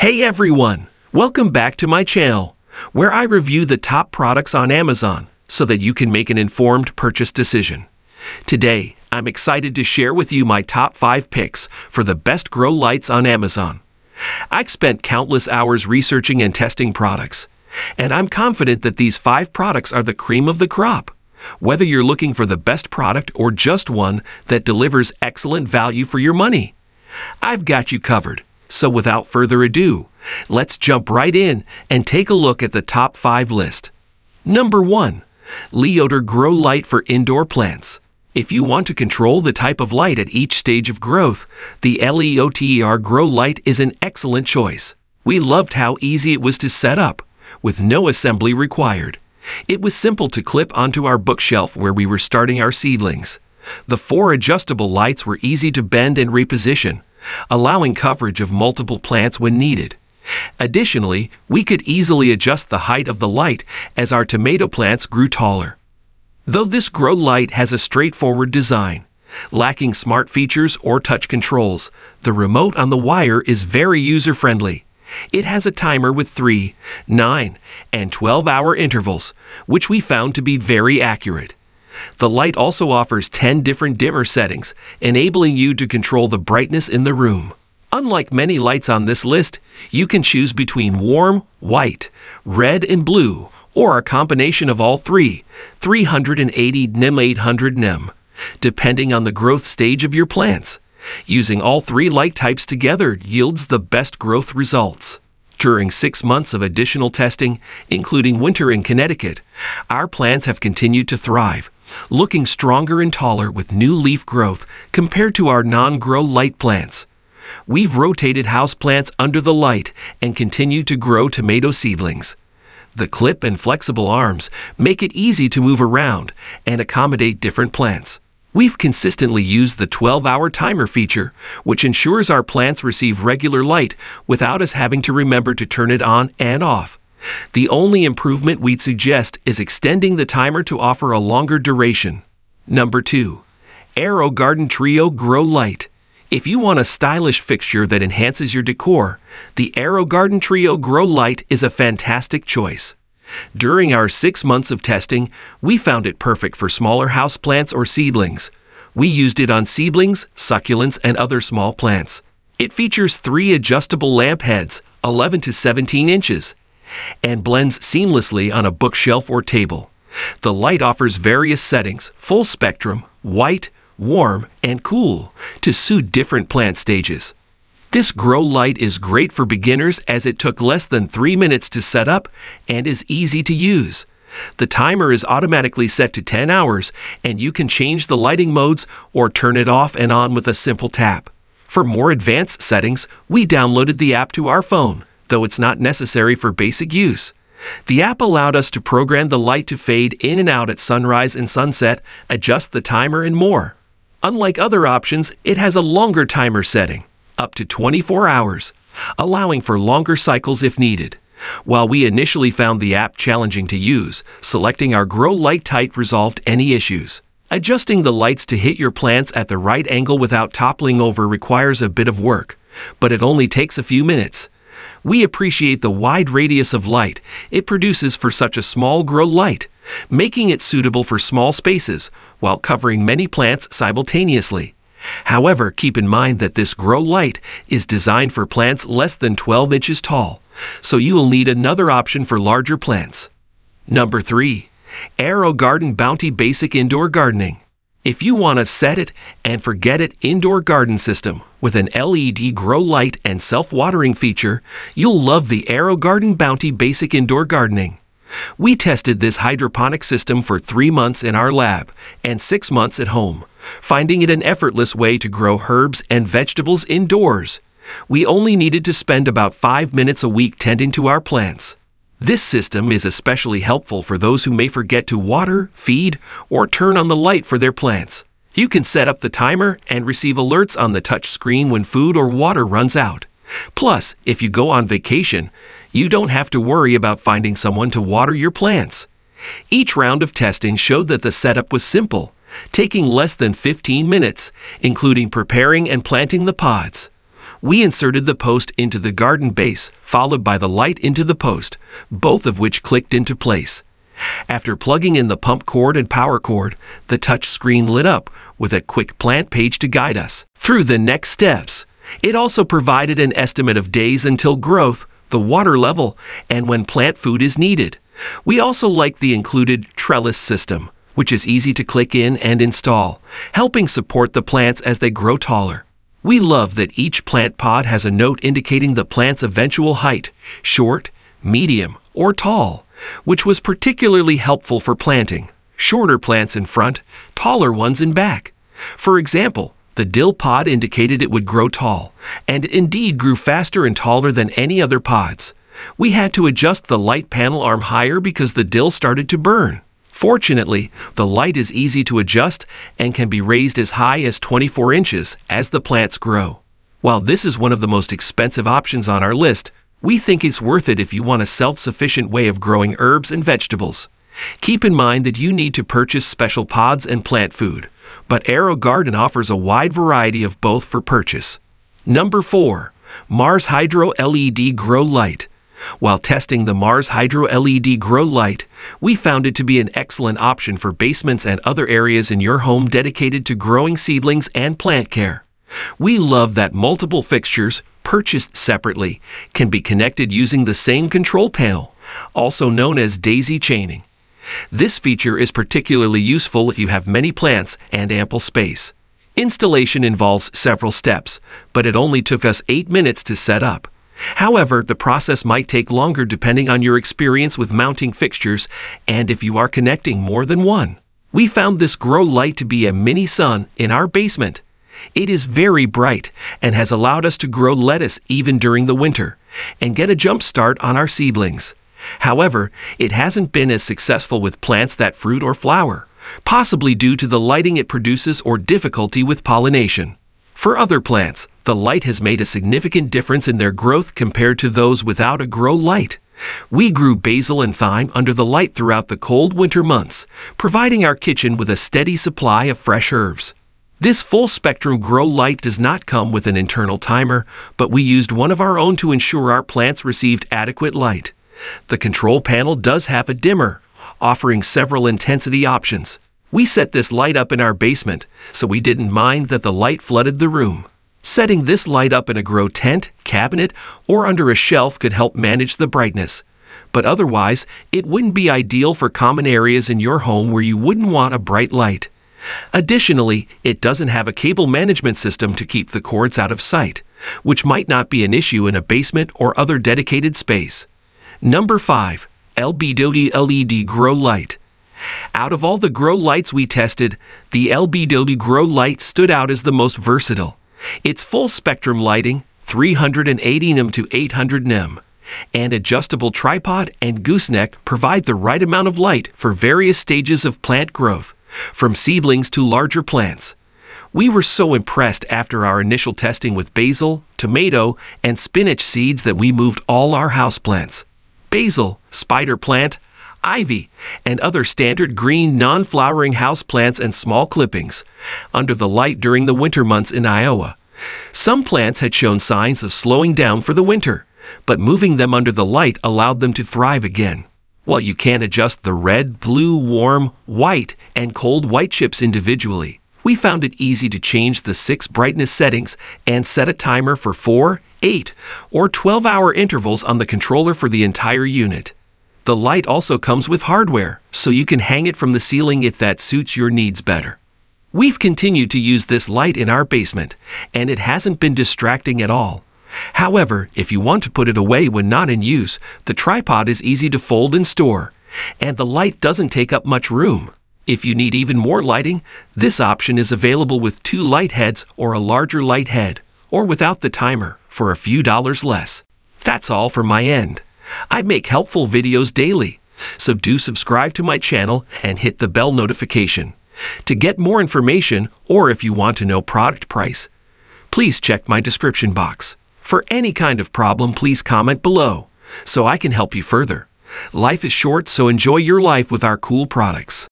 Hey everyone! Welcome back to my channel, where I review the top products on Amazon so that you can make an informed purchase decision. Today, I'm excited to share with you my top 5 picks for the best grow lights on Amazon. I've spent countless hours researching and testing products, and I'm confident that these 5 products are the cream of the crop. Whether you're looking for the best product or just one that delivers excellent value for your money, I've got you covered. So without further ado, let's jump right in and take a look at the top 5 list. Number 1. Leoter Grow Light for indoor plants. If you want to control the type of light at each stage of growth, the Leoter Grow Light is an excellent choice. We loved how easy it was to set up, with no assembly required. It was simple to clip onto our bookshelf where we were starting our seedlings. The 4 adjustable lights were easy to bend and reposition, allowing coverage of multiple plants when needed. Additionally, we could easily adjust the height of the light as our tomato plants grew taller. Though this grow light has a straightforward design, lacking smart features or touch controls, the remote on the wire is very user-friendly. It has a timer with 3, 9, and 12-hour intervals, which we found to be very accurate. The light also offers 10 different dimmer settings, enabling you to control the brightness in the room. Unlike many lights on this list, you can choose between warm, white, red, and blue, or a combination of all 3, 380 nim 800 nim, depending on the growth stage of your plants. Using all 3 light types together yields the best growth results. During 6 months of additional testing, including winter in Connecticut, our plants have continued to thrive, looking stronger and taller with new leaf growth compared to our non-grow light plants. We've rotated houseplants under the light and continue to grow tomato seedlings. The clip and flexible arms make it easy to move around and accommodate different plants. We've consistently used the 12-hour timer feature, which ensures our plants receive regular light without us having to remember to turn it on and off. The only improvement we'd suggest is extending the timer to offer a longer duration. Number 2. AeroGarden Trio Grow Light. If you want a stylish fixture that enhances your decor, the AeroGarden Trio Grow Light is a fantastic choice. During our 6 months of testing, we found it perfect for smaller houseplants or seedlings. We used it on seedlings, succulents, and other small plants. It features 3 adjustable lamp heads, 11 to 17 inches, and blends seamlessly on a bookshelf or table. The light offers various settings, full spectrum, white, warm, and cool, to suit different plant stages. This grow light is great for beginners as it took less than 3 minutes to set up and is easy to use. The timer is automatically set to 10 hours, and you can change the lighting modes or turn it off and on with a simple tap. For more advanced settings, we downloaded the app to our phone, though it's not necessary for basic use. The app allowed us to program the light to fade in and out at sunrise and sunset, adjust the timer, and more. Unlike other options, it has a longer timer setting, up to 24 hours, allowing for longer cycles if needed. While we initially found the app challenging to use, selecting our grow light type resolved any issues. Adjusting the lights to hit your plants at the right angle without toppling over requires a bit of work, but it only takes a few minutes. We appreciate the wide radius of light it produces for such a small grow light, making it suitable for small spaces while covering many plants simultaneously. However, keep in mind that this grow light is designed for plants less than 12 inches tall, so you will need another option for larger plants. Number 3. AeroGarden Bounty Basic Indoor Gardening. If you want a set-it-and-forget-it indoor garden system with an LED grow light and self-watering feature, you'll love the AeroGarden Bounty Basic Indoor Gardening. We tested this hydroponic system for 3 months in our lab and 6 months at home, finding it an effortless way to grow herbs and vegetables indoors. We only needed to spend about 5 minutes a week tending to our plants. This system is especially helpful for those who may forget to water, feed, or turn on the light for their plants. You can set up the timer and receive alerts on the touch screen when food or water runs out. Plus, if you go on vacation, you don't have to worry about finding someone to water your plants. Each round of testing showed that the setup was simple, taking less than 15 minutes, including preparing and planting the pods. we inserted the post into the garden base, followed by the light into the post, both of which clicked into place. After plugging in the pump cord and power cord, the touch screen lit up with a quick plant page to guide us through the next steps. It also provided an estimate of days until growth, the water level, and when plant food is needed. We also like the included trellis system, which is easy to click in and install, helping support the plants as they grow taller. We love that each plant pod has a note indicating the plant's eventual height, short, medium, or tall, which was particularly helpful for planting shorter plants in front, taller ones in back. For example, the dill pod indicated it would grow tall, and indeed grew faster and taller than any other pods. We had to adjust the light panel arm higher because the dill started to burn. Fortunately, the light is easy to adjust and can be raised as high as 24 inches as the plants grow. While this is one of the most expensive options on our list, we think it's worth it if you want a self-sufficient way of growing herbs and vegetables. Keep in mind that you need to purchase special pods and plant food, but AeroGarden offers a wide variety of both for purchase. Number 4. Mars Hydro LED Grow Light. While testing the Mars Hydro LED Grow Light, we found it to be an excellent option for basements and other areas in your home dedicated to growing seedlings and plant care. We love that multiple fixtures, purchased separately, can be connected using the same control panel, also known as daisy chaining. This feature is particularly useful if you have many plants and ample space. Installation involves several steps, but it only took us 8 minutes to set up. However, the process might take longer depending on your experience with mounting fixtures and if you are connecting more than one. We found this grow light to be a mini sun in our basement. It is very bright and has allowed us to grow lettuce even during the winter and get a jump start on our seedlings. However, it hasn't been as successful with plants that fruit or flower, possibly due to the lighting it produces or difficulty with pollination. For other plants, the light has made a significant difference in their growth compared to those without a grow light. We grew basil and thyme under the light throughout the cold winter months, providing our kitchen with a steady supply of fresh herbs. This full-spectrum grow light does not come with an internal timer, but we used one of our own to ensure our plants received adequate light. The control panel does have a dimmer, offering several intensity options. We set this light up in our basement, so we didn't mind that the light flooded the room. Setting this light up in a grow tent, cabinet, or under a shelf could help manage the brightness. But otherwise, it wouldn't be ideal for common areas in your home where you wouldn't want a bright light. Additionally, it doesn't have a cable management system to keep the cords out of sight, which might not be an issue in a basement or other dedicated space. Number 5. LBW LED Grow Light. Out of all the grow lights we tested, the LBW Grow Light stood out as the most versatile. Its full-spectrum lighting, 380 nm to 800 nm, and adjustable tripod and gooseneck provide the right amount of light for various stages of plant growth, from seedlings to larger plants. We were so impressed after our initial testing with basil, tomato, and spinach seeds that we moved all our houseplants. Basil, spider plant, ivy, and other standard green non-flowering houseplants and small clippings under the light during the winter months in Iowa. Some plants had shown signs of slowing down for the winter, but moving them under the light allowed them to thrive again. While you can adjust the red, blue, warm, white, and cold white chips individually, we found it easy to change the 6 brightness settings and set a timer for 4, 8, or 12-hour intervals on the controller for the entire unit. The light also comes with hardware, so you can hang it from the ceiling if that suits your needs better. We've continued to use this light in our basement, and it hasn't been distracting at all. However, if you want to put it away when not in use, the tripod is easy to fold and store, and the light doesn't take up much room. If you need even more lighting, this option is available with 2 light heads or a larger light head, or without the timer, for a few dollars less. That's all from my end. I make helpful videos daily, so do subscribe to my channel and hit the bell notification. To get more information, or if you want to know product price, please check my description box. For any kind of problem, please comment below, so I can help you further. Life is short, so enjoy your life with our cool products.